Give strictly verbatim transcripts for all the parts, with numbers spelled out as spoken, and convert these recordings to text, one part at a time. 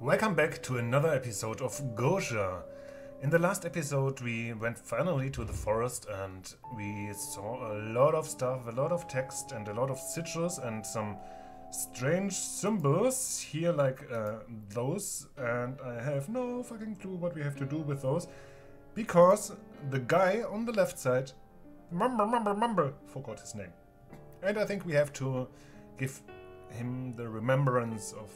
Welcome back to another episode of Goetia. In the last episode we went finally to the forest and we saw a lot of stuff, a lot of text and a lot of sitches and some strange symbols here like uh, those, and I have no fucking clue what we have to do with those because the guy on the left side mumble mumble mumble forgot his name, and I think we have to give him the remembrance of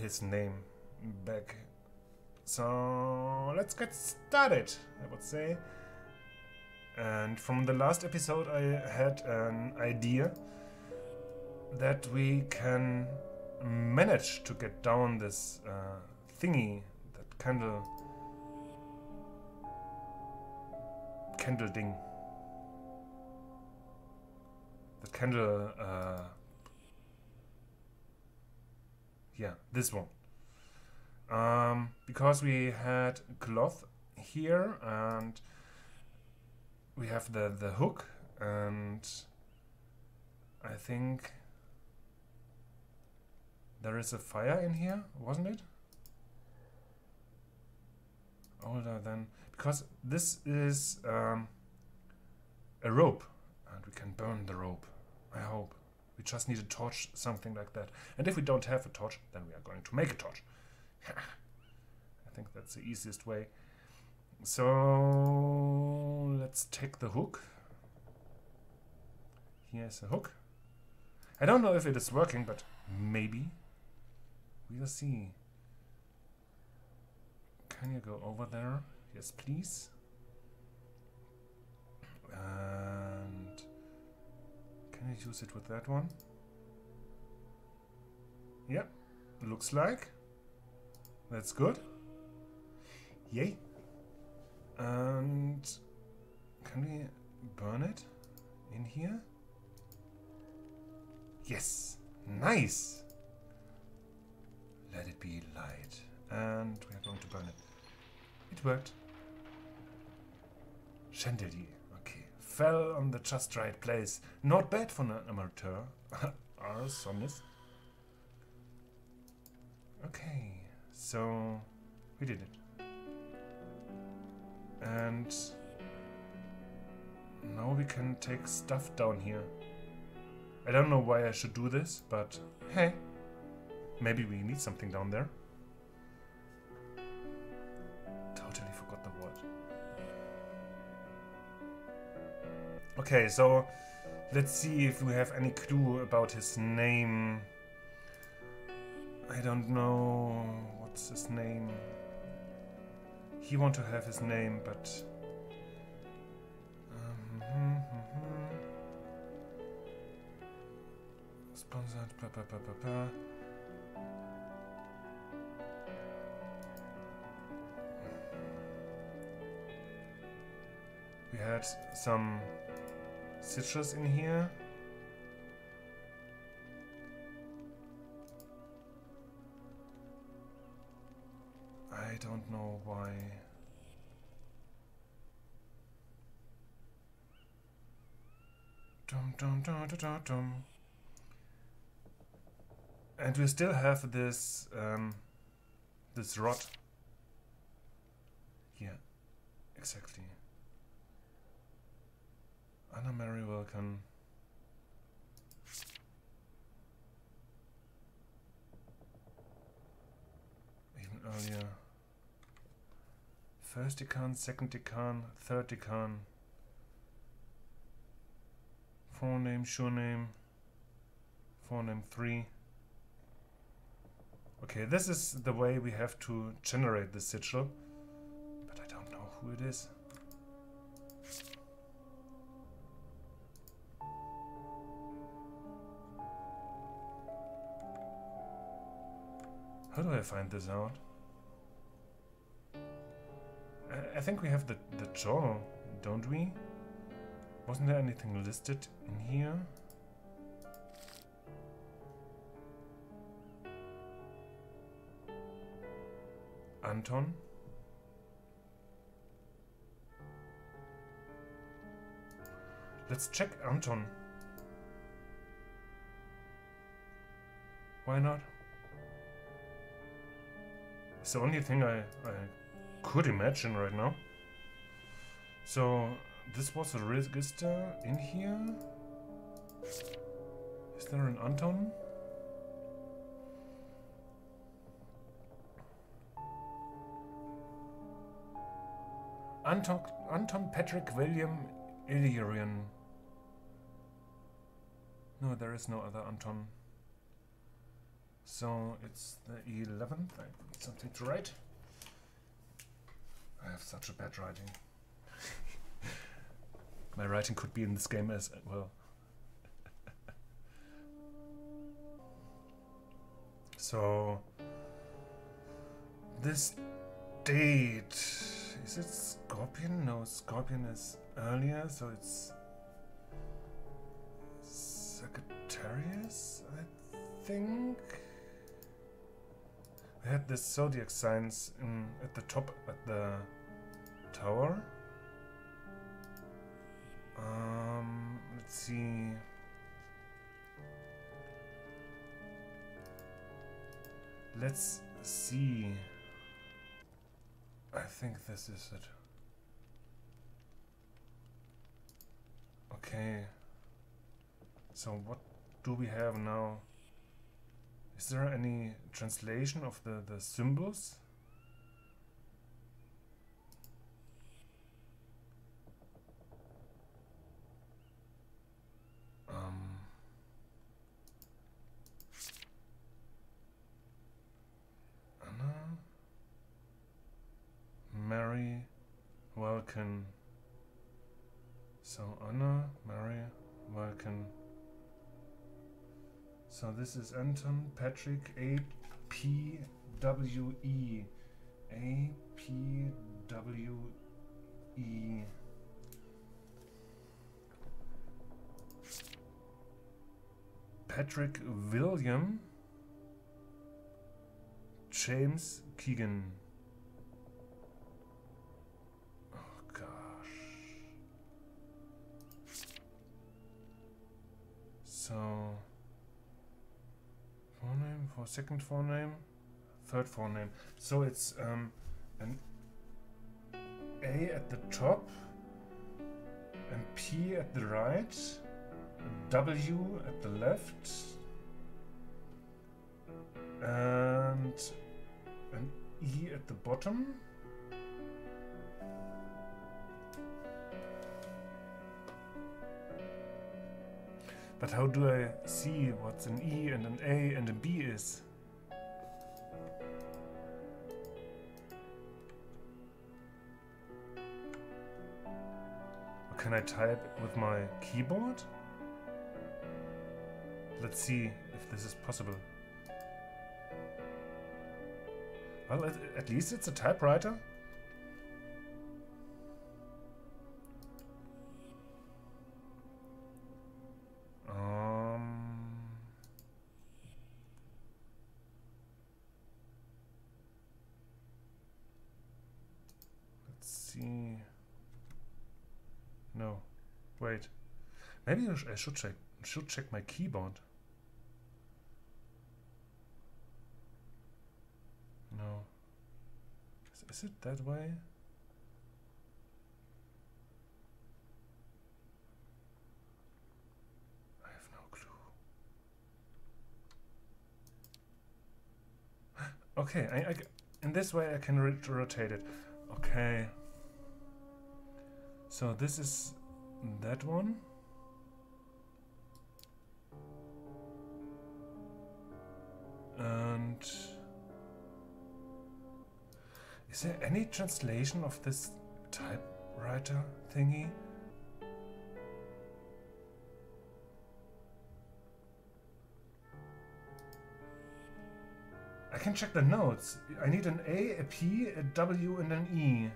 his name back. So let's get started, I would say. And from the last episode I had an idea that we can manage to get down this uh, thingy, that candle candle ding, the candle uh, yeah, this one. Um, because we had cloth here and we have the, the hook, and I think there is a fire in here, wasn't it? Older than... because this is um, a rope and we can burn the rope, I hope. We just need a torch, something like that. And if we don't have a torch, then we are going to make a torch. I think that's the easiest way. So let's take the hook. Here's a hook. I don't know if it is working, but maybe. We'll see. Can you go over there? Yes, please. And... can I use it with that one? Yep, yeah, looks like. That's good. Yay. And can we burn it in here? Yes, nice. Let it be light. And we're going to burn it. It worked. Chandelier. Fell on the just right place. Not bad for an amateur arsonist. Okay, so we did it. And now we can take stuff down here. I don't know why I should do this, but hey, maybe we need something down there. Totally forgot the word. Okay, so let's see if we have any clue about his name. I don't know what's his name. He want to have his name, but um, mm-hmm, mm-hmm. Sponsored. Blah, blah, blah, blah, blah. We had some citrus in here. I don't know why. Dum, dum, dum, dum, dum, dum. And we still have this um, this rod. Yeah, exactly. Anna Mary Wilkin. Even earlier. First decan, second decan, third decan. Forename, surename. Forename three. Okay, this is the way we have to generate the Sitchel. But I don't know who it is. How do I find this out? I, I think we have the, the journal, don't we? Wasn't there anything listed in here? Anton? Let's check Anton. Why not? It's the only thing I, I could imagine right now. So this was a register in here. Is there an Anton? Anton, Anton Patrick William Illyrian. No, there is no other Anton. So it's the eleventh. I need something to write. I have such a bad writing. My writing could be in this game as well. So this date, is it Scorpion? No, Scorpion is earlier, so it's Sagittarius, I think. I had the zodiac signs in, at the top at the tower. Um, let's see. Let's see. I think this is it. Okay. So what do we have now? Is there any translation of the, the symbols? So Anna, Mary, Vulcan. So this is Anton Patrick A P W E A P W E. Patrick William James Keegan. So, forename for second forename, third forename. So it's um, an A at the top, and P at the right, a W at the left, and an E at the bottom. But how do I see what's an E and an A and a B is? Or can I type with my keyboard? Let's see if this is possible. Well, at, at least it's a typewriter. Maybe I should check, should check my keyboard. No. Is, is it that way? I have no clue. Okay, I, I, in this way I can rotate it. Okay. So this is that one. And is there any translation of this typewriter thingy? I can check the notes. I need an A, a P, a W, and an E.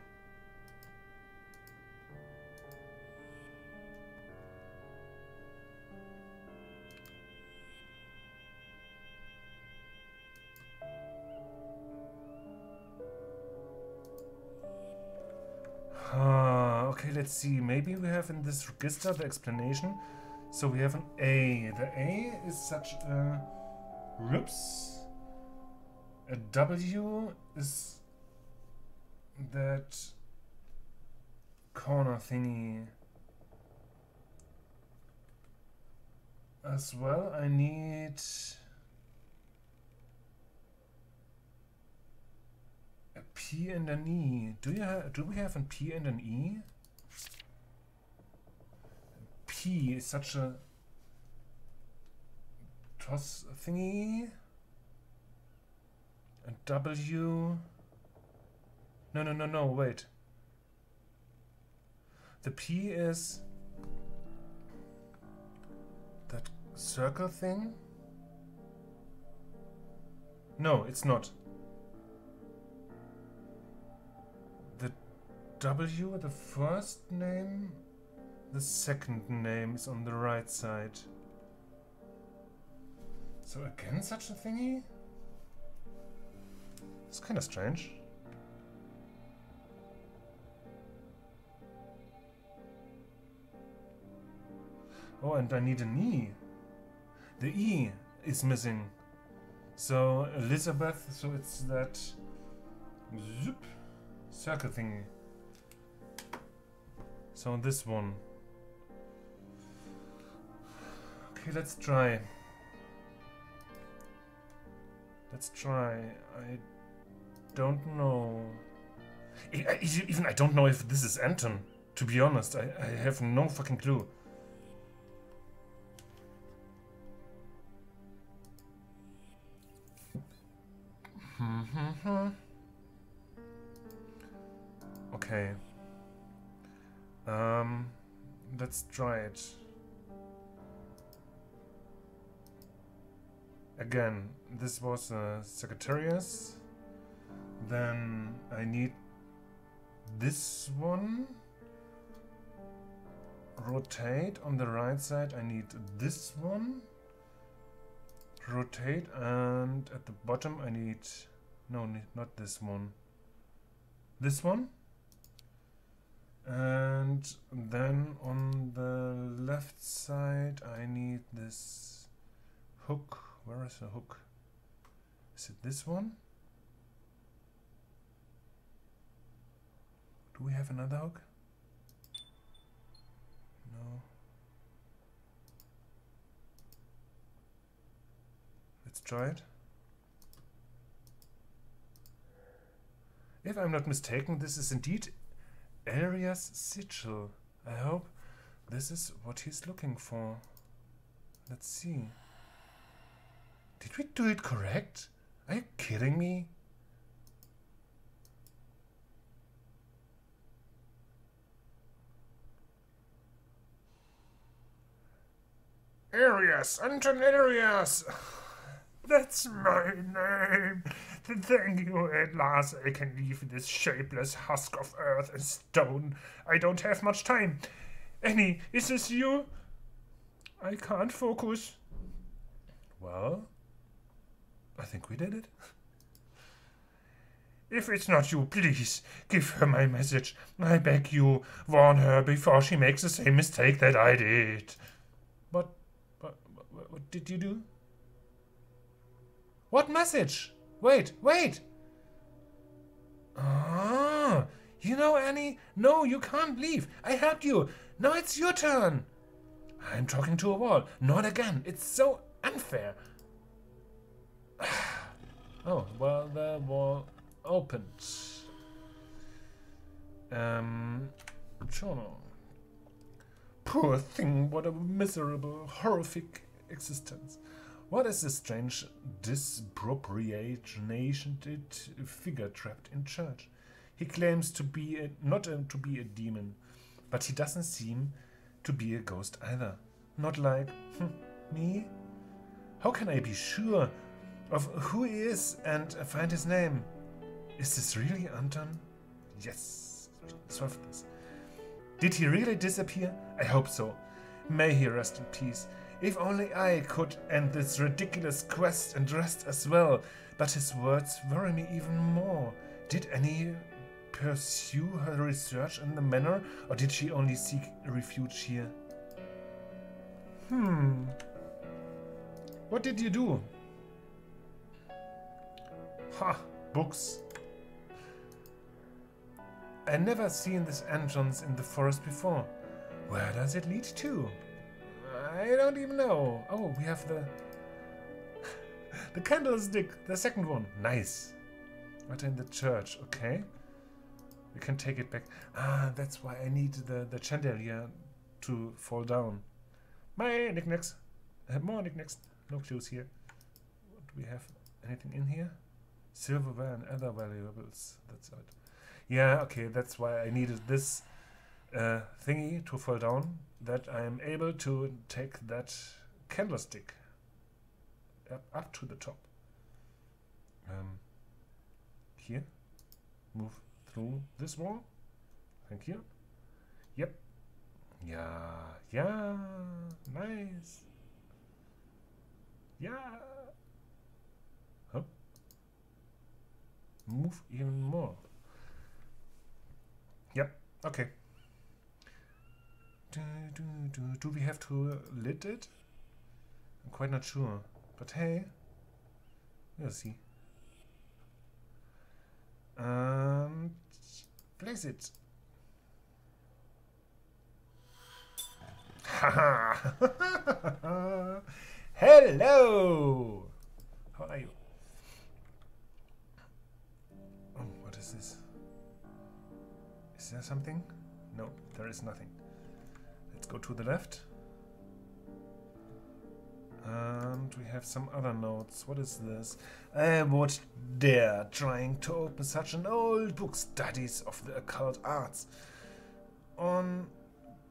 Let's see, maybe we have in this register the explanation. So we have an A. The A is such a rips A W is that corner thingy. As well, I need a P and an E. Do you have? Do we have a P and an E? P is such a toss thingy. A W. No, no, no, no. Wait. The P is. That circle thing? No, it's not. The W, the first name, the second name is on the right side. So again such a thingy? It's kind of strange. Oh, and I need an E. The E is missing. So, Elizabeth, so it's that zoop, circle thingy. So, this one. Okay, let's try. Let's try. I don't know. I, I, even I don't know if this is Anton, to be honest. I, I have no fucking clue. Okay. Um, let's try it. Again, this was a Sagittarius. Then I need this one. Rotate on the right side. I need this one. Rotate, and at the bottom I need... No, not this one. This one. And then on the left side I need this hook. Where is the hook? Is it this one? Do we have another hook? No. Let's try it. If I'm not mistaken, this is indeed Arias Sitchel. I hope this is what he's looking for. Let's see. Did we do it correct? Are you kidding me? Arias, Anton Arias! That's my name! Thank you, at last I can leave this shapeless husk of earth and stone. I don't have much time. Annie, is this you? I can't focus. Well, I think we did it. If it's not you, please give her my message. I beg you, warn her before she makes the same mistake that I did. But, but, but what did you do? What message? Wait, wait! Ah, you know, Annie, no, you can't leave. I helped you. Now it's your turn. I'm talking to a wall. Not again. It's so unfair. Oh, well, the wall opened. Um, journal. Poor thing, what a miserable, horrific existence. What is this strange disproportionated figure trapped in church? He claims to be a, not a, to be a demon, but he doesn't seem to be a ghost either. Not like me. How can I be sure of who he is and find his name? Is this really Anton? Yes, we solved this. Did he really disappear? I hope so. May he rest in peace. If only I could end this ridiculous quest and rest as well, but his words worry me even more. Did Annie pursue her research in the manor, or did she only seek refuge here? Hmm. What did you do? Ha! Books. I never seen this entrance in the forest before. Where does it lead to? I don't even know. Oh, we have the... the candlestick, the second one. Nice. Right in the church, okay. We can take it back. Ah, that's why I need the, the chandelier to fall down. My knickknacks. I have more knickknacks. No clues here. Do we have anything in here? Silverware and other valuables. That's it. Yeah, okay, that's why I needed this uh, thingy to fall down, that I'm able to take that candlestick up, up to the top. Um, here. Move through this wall. Thank you. Yep. Yeah. Yeah. Nice. Yeah. Huh? Move even more. Yep. Okay. Do, do, do, do we have to lit it? I'm quite not sure. But hey. We'll see. Um, place it. Haha. Hello. How are you? Oh, what is this? Is there something? No, there is nothing. Let's go to the left. And we have some other notes. What is this? I would dare trying to open such an old book, Studies of the Occult Arts, on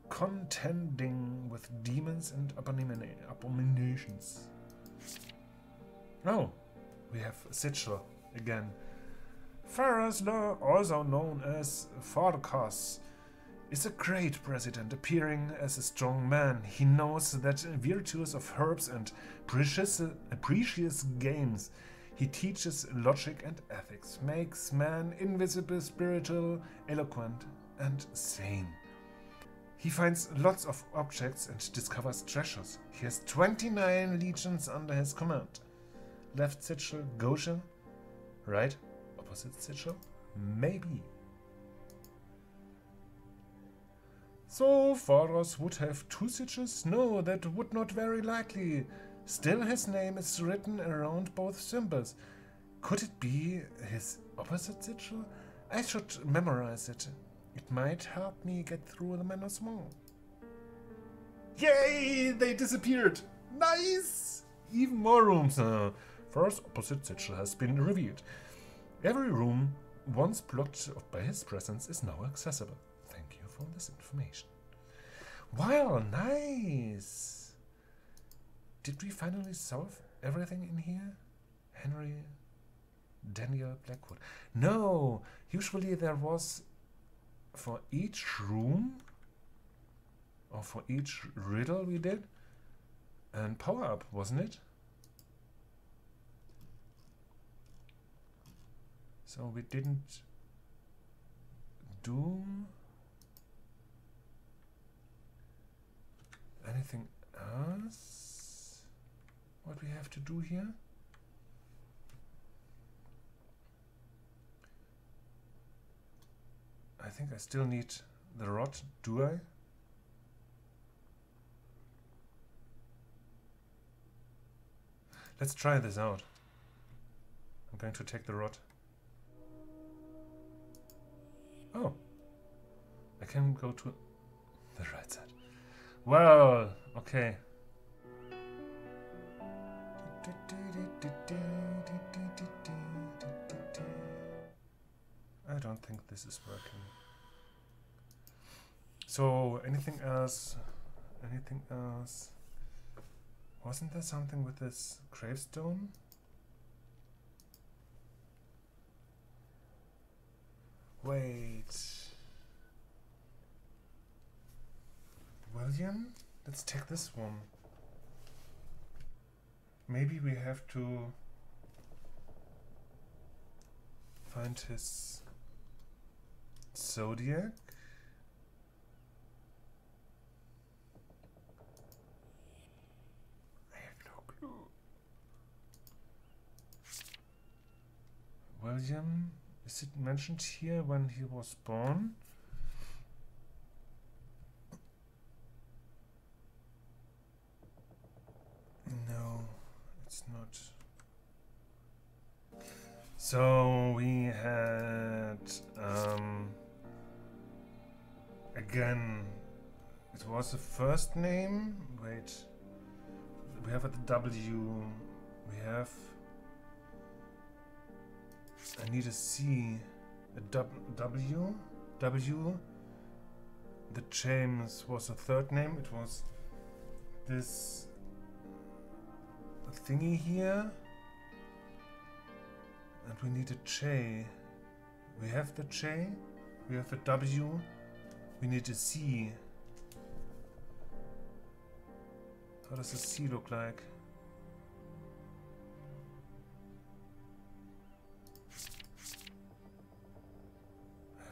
contending with demons and abominations. Oh, we have Sitchel again. Pharaoh's law, also known as Forcas, is a great president, appearing as a strong man. He knows that virtues of herbs and precious, uh, precious gains. He teaches logic and ethics, makes man invisible, spiritual, eloquent, and sane. He finds lots of objects and discovers treasures. He has twenty-nine legions under his command. Left Sitchel, Goshen, right? Opposite Sitchel? Maybe. So Forcas would have two Sitchels? No, that would not very likely. Still his name is written around both symbols. Could it be his opposite Sitchel? I should memorize it. It might help me get through the Manor's Wall. Yay! They disappeared! Nice! Even more rooms now. First opposite Sitchel has been revealed. Every room once blocked by his presence is now accessible. Thank you for this information. Wow, nice! Did we finally solve everything in here? Henry Daniel Blackwood. No! Usually there was for each room, or for each riddle we did, and power-up, wasn't it? So we didn't do anything else. What we have to do here? I think I still need the rod, do I? Let's try this out. I'm going to take the rod. Oh, I can go to the right side. Well, okay. I don't think this is working. So, anything else? Anything else? Wasn't there something with this gravestone? Wait. William? Let's take this one. Maybe we have to find his zodiac. I have no clue. William, is it mentioned here when he was born? No, it's not. So we had um, again, it was the first name. Wait, we have at the W. We have. I need a C, a W, W. The James was a third name. It was this thingy here, and we need a J. We have the J. We have the W. We need a C. How does a C look like?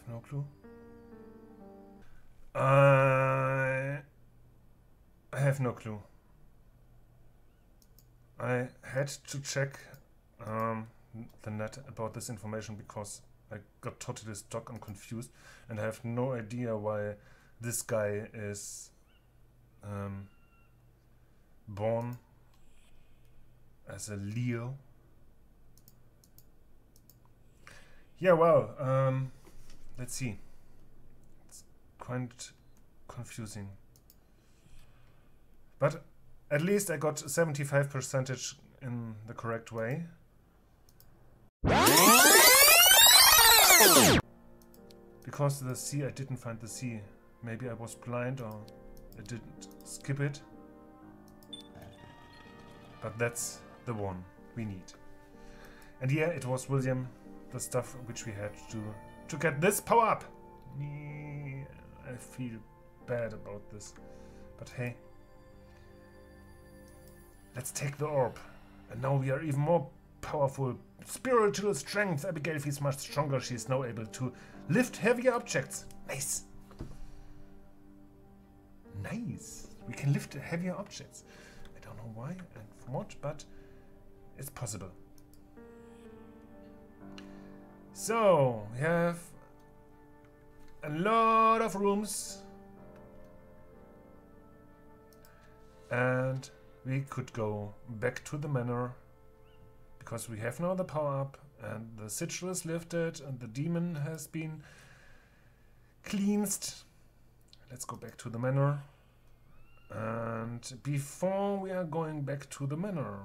No clue. I I have no clue. I had to check um, the net about this information because I got totally stuck and confused, and I have no idea why this guy is um, born as a Leo. Yeah, well. Um, Let's see. It's quite confusing. But at least I got seventy-five percent in the correct way. Because the C, I didn't find the C. Maybe I was blind or I didn't skip it. But that's the one we need. And yeah, it was William, the stuff which we had to to get this power up. Yeah, I feel bad about this, but hey, let's take the orb, and now we are even more powerful. Spiritual strength. Abigail feels much stronger. She is now able to lift heavier objects. Nice, nice. We can lift heavier objects. I don't know why and what, but it's possible. So, we have a lot of rooms, and we could go back to the manor because we have now the power up, and the Sitchel is lifted, and the demon has been cleansed. Let's go back to the manor, and before we are going back to the manor,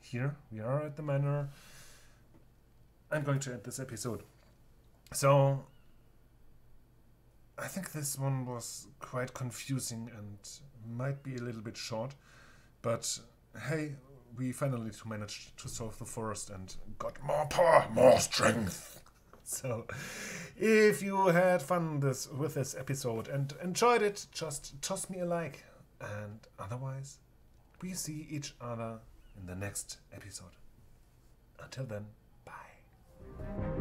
here we are at the manor. I'm going to end this episode. So I think this one was quite confusing and might be a little bit short, but hey, we finally managed to solve the forest and got more power, more strength. So if you had fun this with this episode and enjoyed it, just toss me a like, and otherwise we see each other in the next episode. Until then, bye.